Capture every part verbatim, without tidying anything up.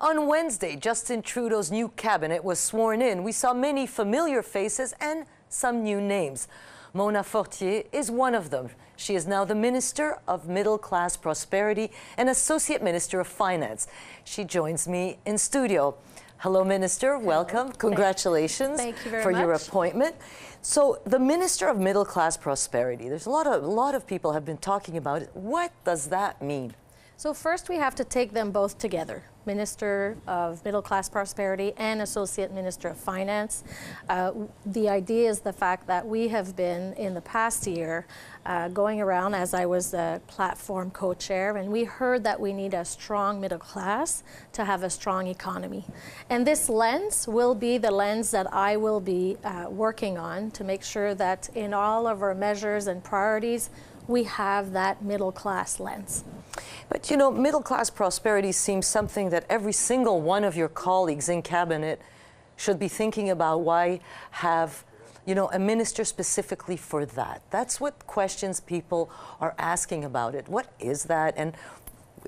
On Wednesday, Justin Trudeau's new cabinet was sworn in. We saw many familiar faces and some new names. Mona Fortier is one of them. She is now the Minister of Middle Class Prosperity and Associate Minister of Finance. She joins me in studio. Hello, Minister. Hello. Welcome. Congratulations Thank you very for much. Your appointment. So, the Minister of Middle Class Prosperity. There's a lot of a lot of people have been talking about it. What does that mean? So first, we have to take them both together. Minister of Middle Class Prosperity and Associate Minister of Finance. Uh, the idea is the fact that we have been, in the past year, uh, going around as I was the platform co-chair, and we heard that we need a strong middle class to have a strong economy. And this lens will be the lens that I will be uh, working on to make sure that in all of our measures and priorities, we have that middle class lens. But, you know, middle class prosperity seems something that every single one of your colleagues in Cabinet should be thinking about. Why have, you know, a minister specifically for that? That's what questions people are asking about it. What is that? And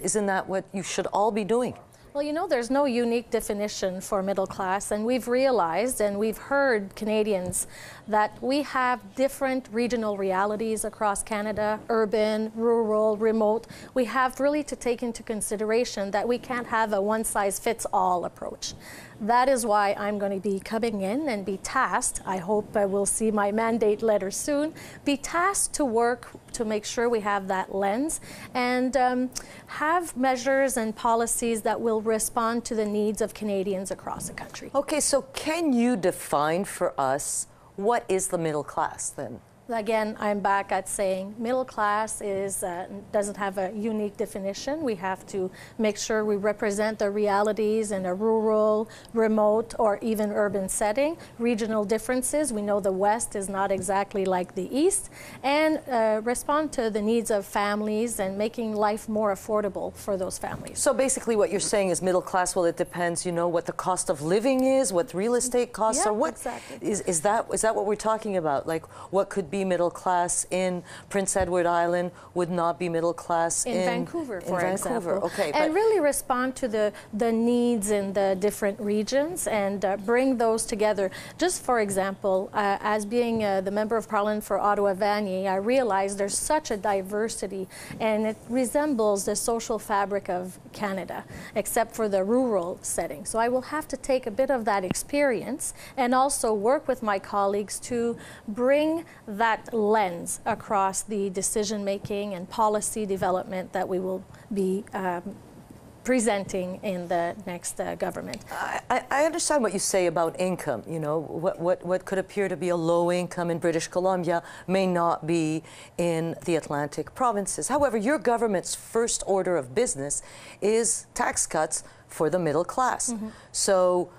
isn't that what you should all be doing? Well, you know, there's no unique definition for middle class, and we've realized and we've heard Canadians that we have different regional realities across Canada, urban, rural, remote. We have really to take into consideration that we can't have a one-size-fits-all approach. That is why I'm going to be coming in and be tasked, I hope I will see my mandate letter soon, be tasked to work to make sure we have that lens and um, have measures and policies that will respond to the needs of Canadians across the country. Okay, so can you define for us what is the middle class then? Again, I'm back at saying middle class is, uh, doesn't have a unique definition. We have to make sure we represent the realities in a rural, remote, or even urban setting. Regional differences, we know the West is not exactly like the East, and uh, respond to the needs of families and making life more affordable for those families. So basically what you're saying is middle class, well, it depends, you know, what the cost of living is, what real estate costs yeah, are. What, exactly. is, is, that, is that what we're talking about? Like, what could be middle class in Prince Edward Island would not be middle class in, in Vancouver, for in Vancouver. example. Okay, and really respond to the, the needs in the different regions and uh, bring those together. Just for example, uh, as being uh, the Member of Parliament for Ottawa-Vanier, I realized there's such a diversity and it resembles the social fabric of Canada, except for the rural setting. So I will have to take a bit of that experience and also work with my colleagues to bring that lens across the decision-making and policy development that we will be um, presenting in the next uh, government. I, I understand what you say about income. You know, what, what, what could appear to be a low income in British Columbia may not be in the Atlantic provinces. However, your government's first order of business is tax cuts for the middle class. Mm-hmm. So,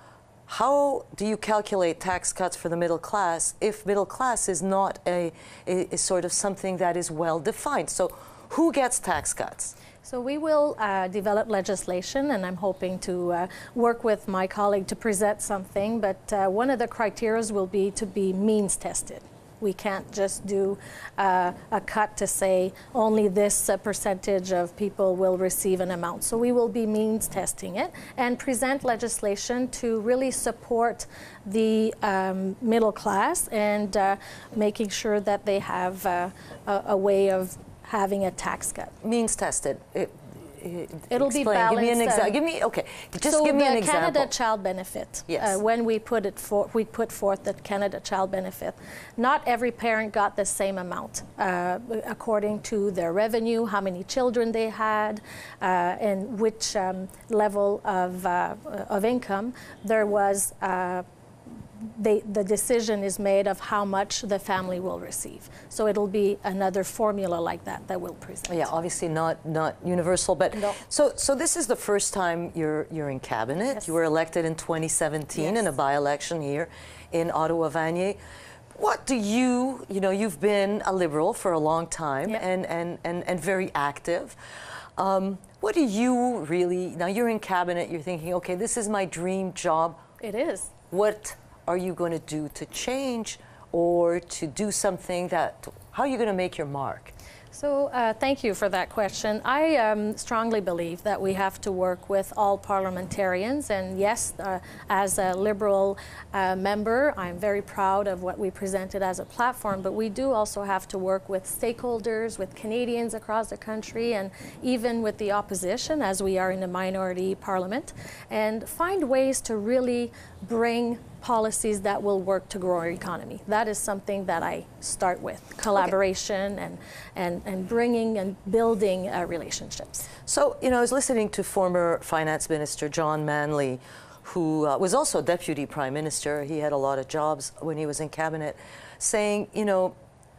how do you calculate tax cuts for the middle class if middle class is not a, a, a sort of something that is well defined? So who gets tax cuts? So we will uh, develop legislation, and I'm hoping to uh, work with my colleague to present something, but uh, one of the criteria will be to be means tested. We can't just do uh, a cut to say only this uh, percentage of people will receive an amount. So we will be means testing it and present legislation to really support the um, middle class and uh, making sure that they have uh, a, a way of having a tax cut. Means tested. It It'll Explain. be balanced. Give me an example. Uh, give me okay. Just so give me an example. So the Canada Child Benefit. Yes. Uh, when we put it for, we put forth the Canada Child Benefit. Not every parent got the same amount uh, according to their revenue, how many children they had, uh, and which um, level of uh, of income there was. Uh, They, the decision is made of how much the family will receive. So it'll be another formula like that that we'll present. Yeah, obviously not not universal, but no. so so this is the first time you're you're in Cabinet. Yes. You were elected in twenty seventeen yes. in a by-election here in Ottawa-Vanier. What do you you know? You've been a Liberal for a long time yep. and, and and and very active. Um, what do you really now? You're in Cabinet. You're thinking, okay, this is my dream job. It is. What are you going to do to change or to do something that, how are you going to make your mark? So uh, thank you for that question. I um, strongly believe that we have to work with all parliamentarians, and yes, uh, as a Liberal uh, member, I'm very proud of what we presented as a platform, but we do also have to work with stakeholders, with Canadians across the country, and even with the opposition, as we are in a minority parliament, and find ways to really bring policies that will work to grow our economy. That is something that I start with, collaboration okay. and, and, and bringing and building uh, relationships. So, you know, I was listening to former Finance Minister John Manley, who uh, was also Deputy Prime Minister. He had a lot of jobs when he was in Cabinet, saying, you know,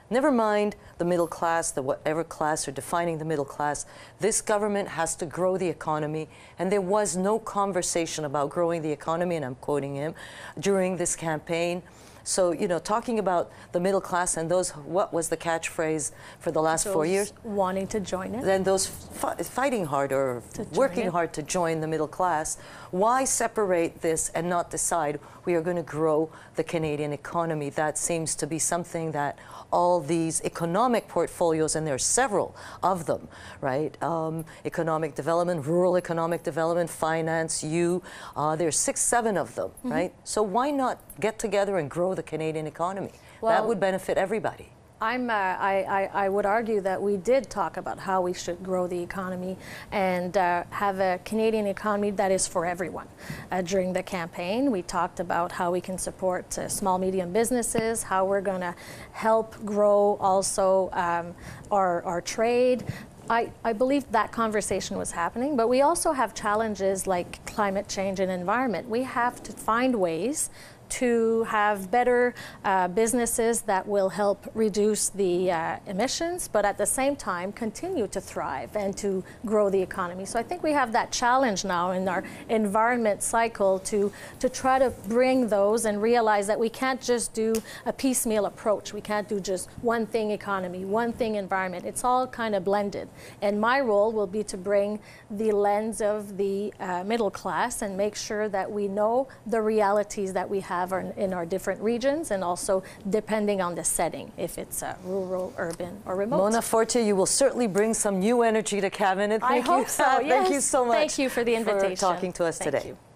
never mind the middle class, the whatever class, or defining the middle class. This government has to grow the economy, and there was no conversation about growing the economy, and I'm quoting him, during this campaign. So, you know, talking about the middle class and those, what was the catchphrase for the last those four years? Wanting to join it. Then those fi fighting hard or working hard to join the middle class. Why separate this and not decide we are going to grow the Canadian economy? That seems to be something that all these economic portfolios, and there are several of them, right? Um, economic development, rural economic development, finance, you, uh, there's six, seven of them, mm-hmm. right? So why not get together and grow the Canadian economy? Well, that would benefit everybody. I'm, uh, I, I, I would argue that we did talk about how we should grow the economy and uh, have a Canadian economy that is for everyone. Uh, during the campaign, we talked about how we can support uh, small, medium businesses, how we're going to help grow also um, our, our trade. I, I believe that conversation was happening, but we also have challenges like climate change and environment. We have to find ways to have better uh, businesses that will help reduce the uh, emissions, but at the same time continue to thrive and to grow the economy. So I think we have that challenge now in our environment cycle to, to try to bring those and realize that we can't just do a piecemeal approach. We can't do just one thing economy, one thing environment. It's all kind of blended. And my role will be to bring the lens of the uh, middle class and make sure that we know the realities that we have Have in our different regions, and also depending on the setting, if it's uh, rural, urban, or remote. Mona Fortier, you will certainly bring some new energy to Cabinet. Thank I you. hope so. Yes. Thank you so much. Thank you for the invitation. For talking to us Thank today. You.